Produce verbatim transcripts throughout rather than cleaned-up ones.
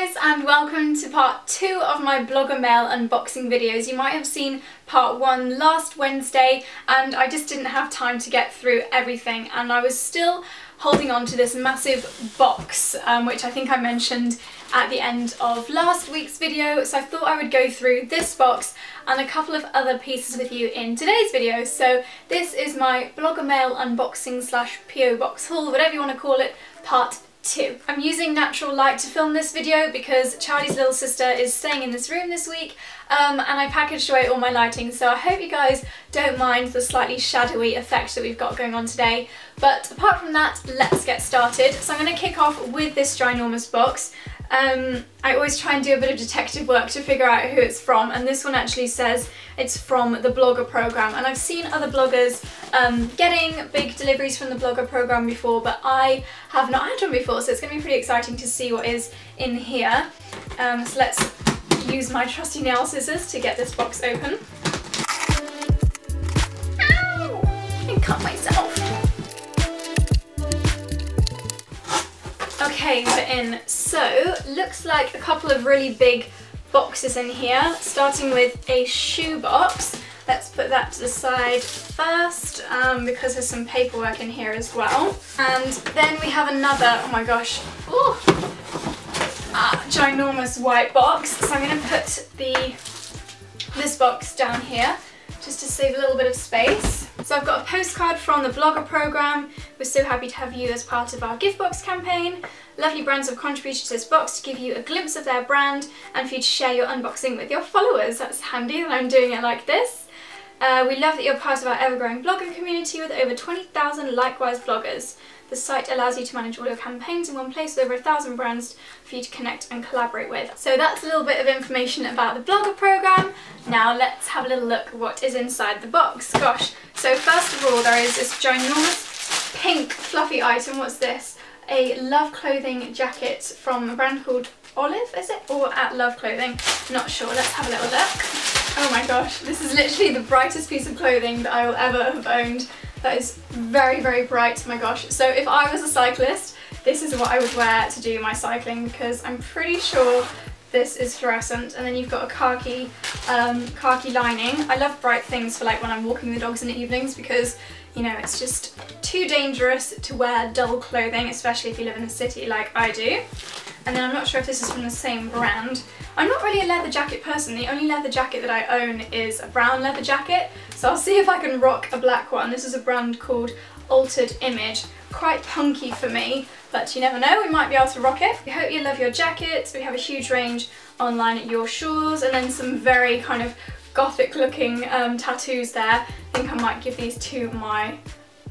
guys, and welcome to part two of my Blogger Mail unboxing videos. You might have seen part one last Wednesday, and I just didn't have time to get through everything, and I was still holding on to this massive box, um, which I think I mentioned at the end of last week's video, so I thought I would go through this box and a couple of other pieces with you in today's video. So this is my Blogger Mail unboxing slash P O box haul, whatever you want to call it, part two. Two. I'm using natural light to film this video because Charlie's little sister is staying in this room this week, um, and I packaged away all my lighting, so I hope you guys don't mind the slightly shadowy effect that we've got going on today. But apart from that, let's get started. So I'm going to kick off with this ginormous box. Um, I always try and do a bit of detective work to figure out who it's from, and this one actually says it's from the Blogger Programme, and I've seen other bloggers um, getting big deliveries from the Blogger Programme before, but I have not had one before, so it's going to be pretty exciting to see what is in here. Um, so let's use my trusty nail scissors to get this box open. Ow! I cut myself. Okay, we're in. So, looks like a couple of really big boxes in here, starting with a shoe box. Let's put that to the side first, um, because there's some paperwork in here as well. And then we have another, oh my gosh, ooh, ah, ginormous white box. So I'm going to put the this box down here, just to save a little bit of space. So I've got a postcard from the Blogger Programme. We're so happy to have you as part of our gift box campaign. Lovely brands have contributed to this box to give you a glimpse of their brand and for you to share your unboxing with your followers. That's handy that I'm doing it like this. Uh, we love that you're part of our ever-growing blogger community with over twenty thousand likewise bloggers. The site allows you to manage all your campaigns in one place with over a thousand brands for you to connect and collaborate with. So that's a little bit of information about the Blogger Programme. Now let's have a little look at what is inside the box. Gosh, so first of all, there is this ginormous pink fluffy item. What's this? A Love Clothing jacket from a brand called Olive, is it? Or at Love Clothing? Not sure. Let's have a little look. Oh my gosh, this is literally the brightest piece of clothing that I will ever have owned. That is very, very bright, my gosh. So if I was a cyclist, this is what I would wear to do my cycling, because I'm pretty sure this is fluorescent. And then you've got a khaki, um, khaki lining. I love bright things for like when I'm walking the dogs in the evenings, because you know, it's just too dangerous to wear dull clothing, especially if you live in a city like I do. And then I'm not sure if this is from the same brand. I'm not really a leather jacket person. The only leather jacket that I own is a brown leather jacket, so I'll see if I can rock a black one. This is a brand called Altered Image. Quite punky for me, but you never know, we might be able to rock it. We hope you love your jackets. We have a huge range online at Your Shores, and then some very kind of gothic looking um, tattoos there. I think I might give these to my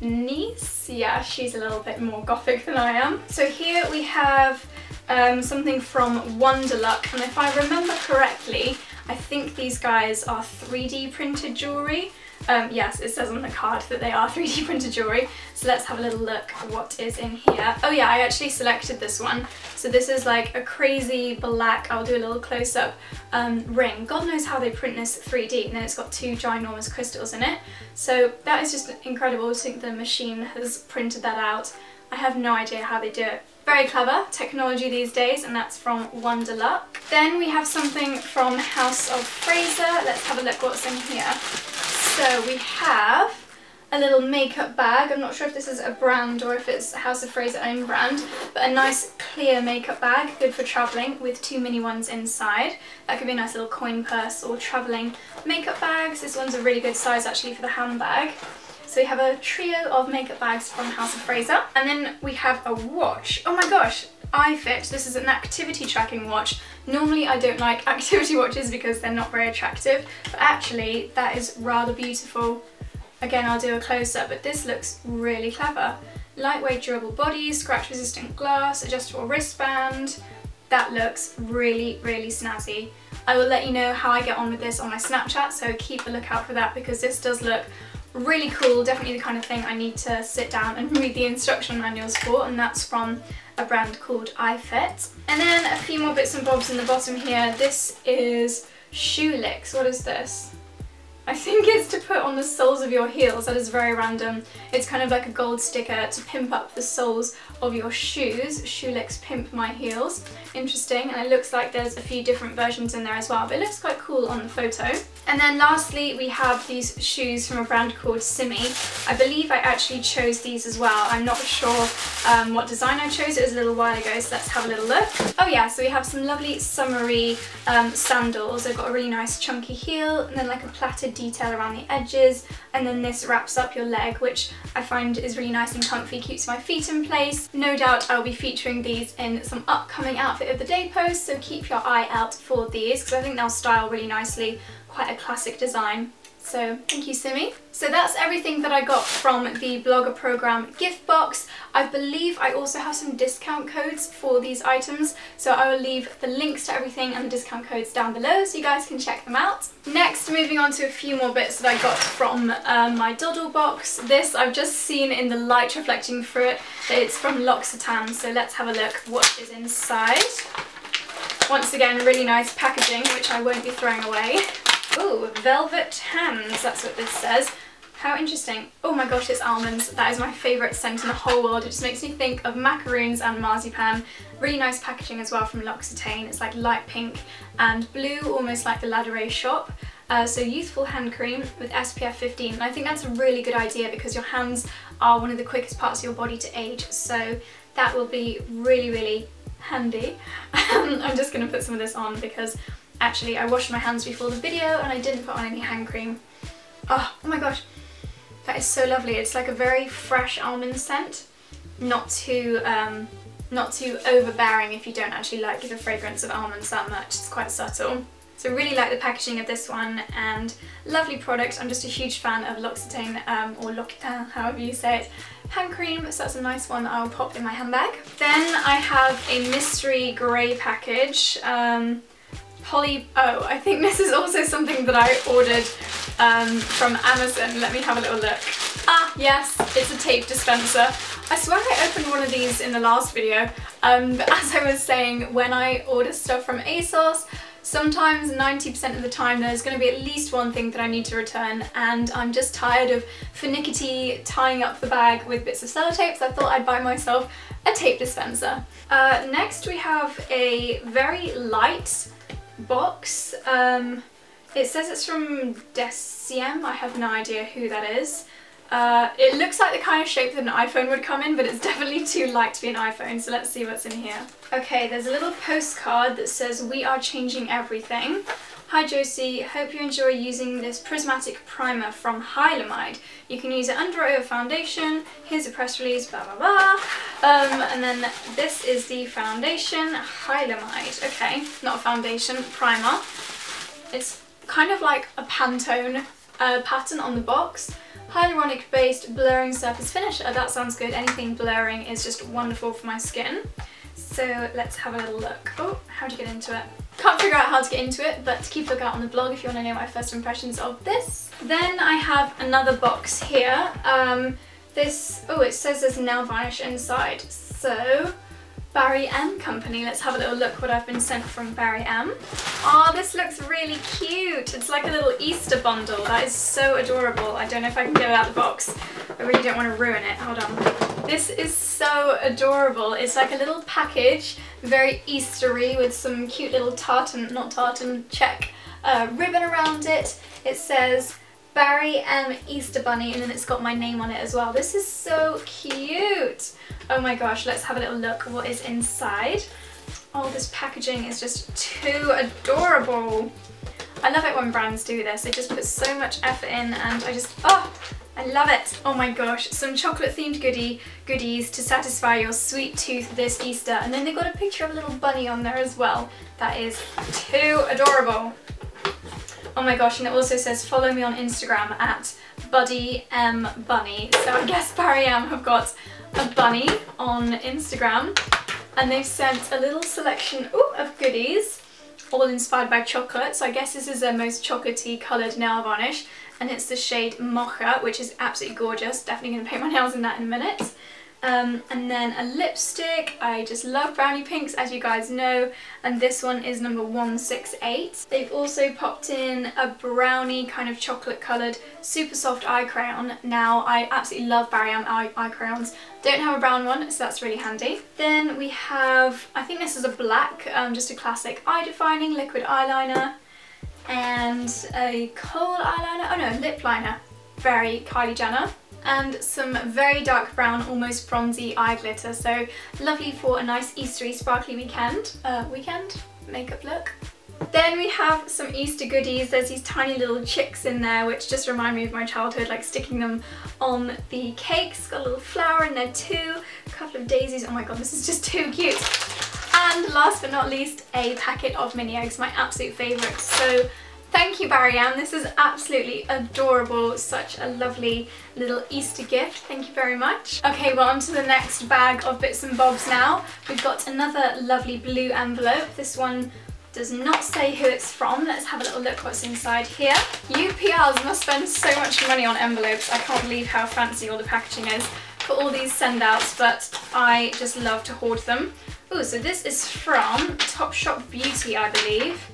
niece. Yeah, she's a little bit more gothic than I am. So here we have Um, something from Wonderluk, and if I remember correctly, I think these guys are three D printed jewellery. Um, yes, it says on the card that they are three D printed jewellery, so let's have a little look at what is in here. Oh yeah, I actually selected this one. So this is like a crazy black, I'll do a little close-up, um, ring. God knows how they print this three D, and then it's got two ginormous crystals in it. So that is just incredible. I think the machine has printed that out. I have no idea how they do it. Very clever technology these days, and that's from Wonderluk. Then we have something from House of Fraser. Let's have a look what's in here. So we have a little makeup bag. I'm not sure if this is a brand or if it's House of Fraser own brand, but a nice clear makeup bag, good for travelling, with two mini ones inside. That could be a nice little coin purse or travelling makeup bags. This one's a really good size actually for the handbag. So we have a trio of makeup bags from House of Fraser. And then we have a watch. Oh my gosh, iFit. This is an activity tracking watch. Normally I don't like activity watches because they're not very attractive, but actually that is rather beautiful. Again, I'll do a close-up, but this looks really clever. Lightweight, durable body, scratch-resistant glass, adjustable wristband. That looks really, really snazzy. I will let you know how I get on with this on my Snapchat, so keep a lookout for that, because this does look really cool, definitely the kind of thing I need to sit down and read the instruction manuals for, and that's from a brand called iFit. And then a few more bits and bobs in the bottom here. This is Shoelicks. What is this? I think it's to put on the soles of your heels. That is very random. It's kind of like a gold sticker to pimp up the soles of your shoes. Shoelicks Pimp My Heels. Interesting, and it looks like there's a few different versions in there as well, but it looks quite cool on the photo. And then lastly, we have these shoes from a brand called Simmi. I believe I actually chose these as well. I'm not sure um, what design I chose. It was a little while ago, so let's have a little look. Oh yeah, so we have some lovely summery um, sandals. They've got a really nice chunky heel, and then like a plaited detail around the edges, and then this wraps up your leg, which I find is really nice and comfy, keeps my feet in place. No doubt I'll be featuring these in some upcoming outfit of the day posts, so keep your eye out for these because I think they'll style really nicely, quite a classic design. So thank you, Simmi. So that's everything that I got from the Blogger Programme gift box. I believe I also have some discount codes for these items, so I will leave the links to everything and the discount codes down below so you guys can check them out. Next, moving on to a few more bits that I got from uh, my Doddle box. This I've just seen in the light reflecting through it, that it's from L'Occitane, so let's have a look what is inside. Once again, really nice packaging, which I won't be throwing away. Ooh, velvet hands, that's what this says. How interesting. Oh my gosh, it's almonds. That is my favourite scent in the whole world. It just makes me think of macaroons and marzipan. Really nice packaging as well from L'Occitane. It's like light pink and blue, almost like the Ladurée shop. Uh, so youthful hand cream with S P F fifteen. And I think that's a really good idea because your hands are one of the quickest parts of your body to age. So that will be really, really handy. I'm just going to put some of this on because actually, I washed my hands before the video and I didn't put on any hand cream. Oh, oh my gosh, that is so lovely. It's like a very fresh almond scent, not too um, not too overbearing if you don't actually like the fragrance of almonds that much. It's quite subtle. So really like the packaging of this one, and lovely product. I'm just a huge fan of L'Occitane, um, or L'Occitane, however you say it, hand cream, so that's a nice one that I'll pop in my handbag. Then I have a mystery grey package. Um, Poly, oh, I think this is also something that I ordered um, from Amazon. Let me have a little look. Ah, yes, it's a tape dispenser. I swear I opened one of these in the last video, um, but as I was saying, when I order stuff from ASOS, sometimes ninety percent of the time there's going to be at least one thing that I need to return, and I'm just tired of finickety tying up the bag with bits of sellotape, so I thought I'd buy myself a tape dispenser. Uh, next we have a very light box. Um, it says it's from Deciem. I have no idea who that is. Uh, it looks like the kind of shape that an iPhone would come in, but it's definitely too light to be an iPhone, so let's see what's in here. Okay, there's a little postcard that says, "We are changing everything. Hi Josie, hope you enjoy using this prismatic primer from Hylamide. You can use it under a foundation. Here's a press release, blah blah blah." Um, and then this is the foundation, Hylamide. Okay, not a foundation, primer. It's kind of like a Pantone uh, pattern on the box. Hyaluronic based blurring surface finish. Oh, that sounds good. Anything blurring is just wonderful for my skin. So let's have a little look. Oh, how do you get into it? Can't figure out how to get into it, but keep a look out on the blog if you want to know my first impressions of this. Then I have another box here. Um, this, oh, it says there's nail varnish inside. So, Barry M company. Let's have a little look what I've been sent from Barry M. Oh, this looks really cute. It's like a little Easter bundle. That is so adorable. I don't know if I can get it out of the box. I really don't want to ruin it. Hold on. This is so adorable. It's like a little package, very Eastery, with some cute little tartan, not tartan, check uh, ribbon around it. It says Barry M Easter Bunny, and then it's got my name on it as well. This is so cute. Oh my gosh, let's have a little look what is inside. Oh, this packaging is just too adorable. I love it when brands do this. They just put so much effort in, and I just, oh! I love it! Oh my gosh, some chocolate themed goodie goodies to satisfy your sweet tooth this Easter, and then they've got a picture of a little bunny on there as well. That is too adorable! Oh my gosh, and it also says follow me on Instagram at BuddyMBunny, so I guess Barry M have got a bunny on Instagram, and they've sent a little selection ooh, of goodies, all inspired by chocolate, so I guess this is their most chocolatey coloured nail varnish, and it's the shade Mocha, which is absolutely gorgeous. Definitely going to paint my nails in that in a minute. Um, and then a lipstick. I just love brownie pinks, as you guys know, and this one is number one six eight. They've also popped in a brownie kind of chocolate coloured super soft eye crayon. Now I absolutely love Barry M eye, eye crayons. Don't have a brown one, so that's really handy. Then we have, I think this is a black, um, just a classic eye defining liquid eyeliner and a coal eyeliner, oh no, lip liner, very Kylie Jenner. And some very dark brown, almost bronzy eye glitter, so lovely for a nice Eastery sparkly weekend, uh, weekend makeup look. Then we have some Easter goodies. There's these tiny little chicks in there which just remind me of my childhood, like sticking them on the cakes. Got a little flower in there too, a couple of daisies, oh my god, this is just too cute. And last but not least, a packet of mini eggs, my absolute favourite. So thank you, Barry M. This is absolutely adorable. Such a lovely little Easter gift. Thank you very much. Okay, well, on to the next bag of bits and bobs now. We've got another lovely blue envelope. This one does not say who it's from. Let's have a little look what's inside here. U P Rs must spend so much money on envelopes. I can't believe how fancy all the packaging is for all these send-outs, but I just love to hoard them. Oh, so this is from Topshop Beauty, I believe.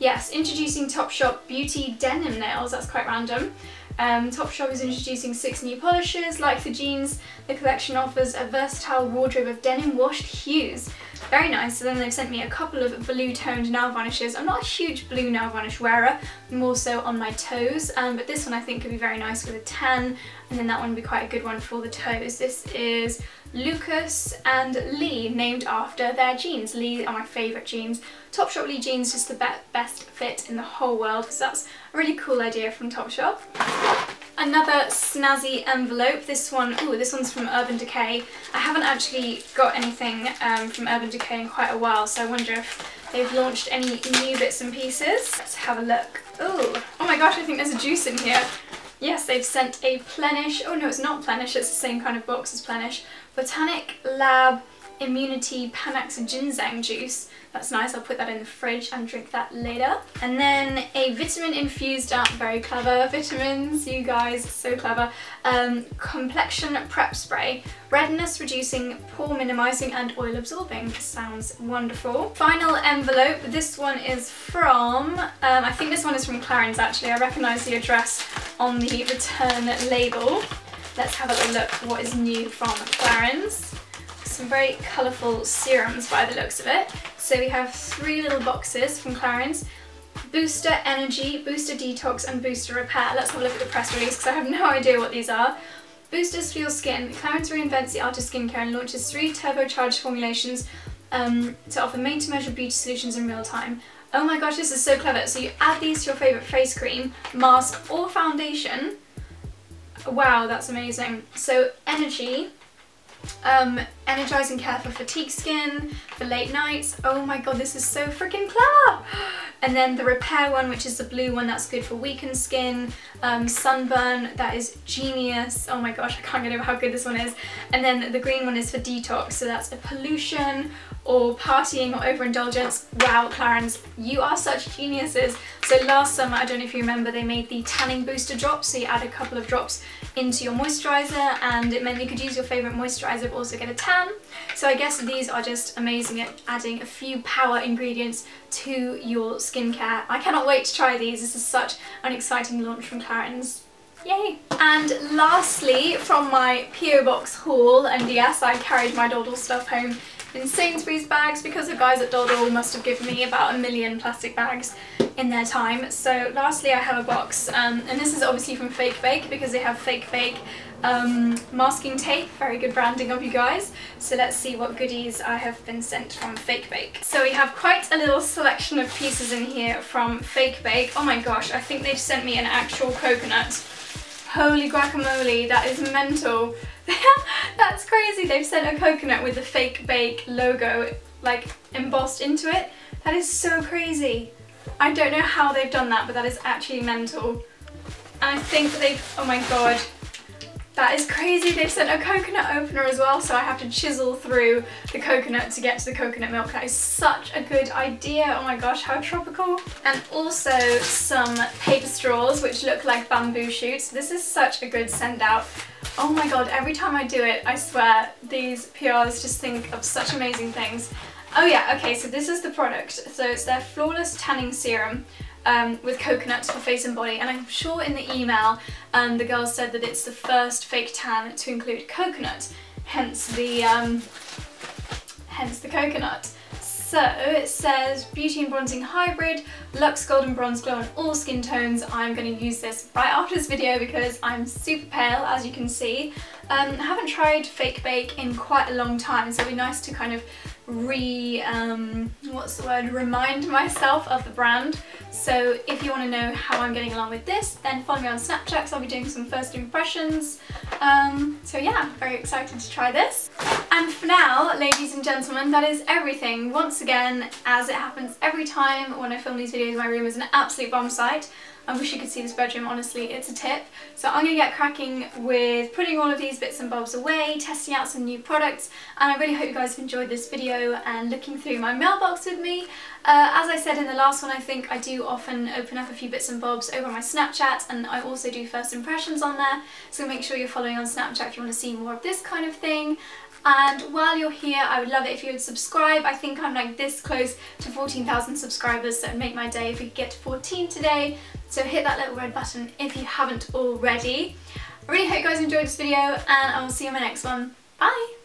Yes, introducing Topshop Beauty Denim Nails, that's quite random. Um, Topshop is introducing six new polishes. Like the jeans, the collection offers a versatile wardrobe of denim washed hues. Very nice. So then they've sent me a couple of blue-toned nail varnishes. I'm not a huge blue nail varnish wearer, more so on my toes, um, but this one I think could be very nice with a tan, and then that one would be quite a good one for the toes. This is Lucas and Lee, named after their jeans. Lee are my favourite jeans. Topshop Lee jeans, just the be best fit in the whole world, so that's a really cool idea from Topshop. Another snazzy envelope. This one, oh, this one's from Urban Decay. I haven't actually got anything um, from Urban Decay in quite a while, so I wonder if they've launched any new bits and pieces. Let's have a look. Oh, oh my gosh, I think there's a juice in here. Yes, they've sent a Plenish, oh no, it's not Plenish, it's the same kind of box as Plenish. Botanic Lab Immunity Panax Ginseng Juice. That's nice, I'll put that in the fridge and drink that later. And then a vitamin infused up, very clever, vitamins, you guys, so clever. Um, complexion prep spray, redness reducing, pore minimising and oil absorbing, sounds wonderful. Final envelope, this one is from, um, I think this one is from Clarins actually, I recognise the address on the return label. Let's have a little look what is new from Clarins. Some very colourful serums by the looks of it. So we have three little boxes from Clarins. Booster Energy, Booster Detox and Booster Repair. Let's have a look at the press release because I have no idea what these are. Boosters for your skin. Clarins reinvents the art of skincare and launches three turbocharged formulations um, to offer made-to-measure beauty solutions in real time. Oh my gosh, this is so clever. So you add these to your favourite face cream, mask or foundation. Wow, that's amazing. So Energy, Um, energising care for fatigue skin, for late nights. Oh my god, this is so freaking clever! And then the repair one, which is the blue one, that's good for weakened skin, um, sunburn, that is genius. Oh my gosh, I can't get over how good this one is. And then the green one is for detox, so that's a pollution or partying or overindulgence. Wow, Clarins, you are such geniuses. So last summer, I don't know if you remember, they made the tanning booster drops, so you add a couple of drops into your moisturiser and it meant you could use your favourite moisturiser but also get a tan. So I guess these are just amazing at adding a few power ingredients to your skincare. I cannot wait to try these. This is such an exciting launch from Clarins. Yay! And lastly, from my P O Box haul, and yes, I carried my Doddle stuff home in Sainsbury's bags because the guys at Doddle must have given me about a million plastic bags in their time. So lastly I have a box, um, and this is obviously from Fake Bake because they have Fake Bake um, masking tape, very good branding of you guys. So let's see what goodies I have been sent from Fake Bake. So we have quite a little selection of pieces in here from Fake Bake. Oh my gosh, I think they've sent me an actual coconut. Holy guacamole, that is mental. That's crazy, they've sent a coconut with the Fake Bake logo like embossed into it. That is so crazy. I don't know how they've done that, but that is actually mental. And I think they've, oh my god, that is crazy, they've sent a coconut opener as well, so I have to chisel through the coconut to get to the coconut milk. That is such a good idea, oh my gosh, how tropical. And also some paper straws which look like bamboo shoots. This is such a good send out. Oh my god, every time I do it, I swear, these P Rs just think of such amazing things. Oh yeah, okay, so this is the product. So it's their Flawless Tanning Serum um, with coconuts for face and body. And I'm sure in the email, um, the girl said that it's the first fake tan to include coconut, hence the, um, hence the coconut. So it says Beauty and Bronzing Hybrid, Luxe Golden Bronze Glow on all skin tones. I'm going to use this right after this video because I'm super pale, as you can see. Um, I haven't tried Fake Bake in quite a long time, so it'd be nice to kind of re, um, what's the word, remind myself of the brand. So if you want to know how I'm getting along with this, then follow me on Snapchat, so I'll be doing some first impressions. Um, so yeah, very excited to try this. And for now, ladies and gentlemen, that is everything. Once again, as it happens every time when I film these videos, my room is an absolute bomb site. I wish you could see this bedroom, honestly, it's a tip. So I'm going to get cracking with putting all of these bits and bobs away, testing out some new products, and I really hope you guys have enjoyed this video and looking through my mailbox with me. Uh, as I said in the last one, I think I do often open up a few bits and bobs over my Snapchat, and I also do first impressions on there, so make sure you're following on Snapchat if you want to see more of this kind of thing. And while you're here, I would love it if you would subscribe. I think I'm like this close to fourteen thousand subscribers, so it'd make my day if we could get to fourteen today. So hit that little red button if you haven't already. I really hope you guys enjoyed this video, and I will see you in my next one. Bye!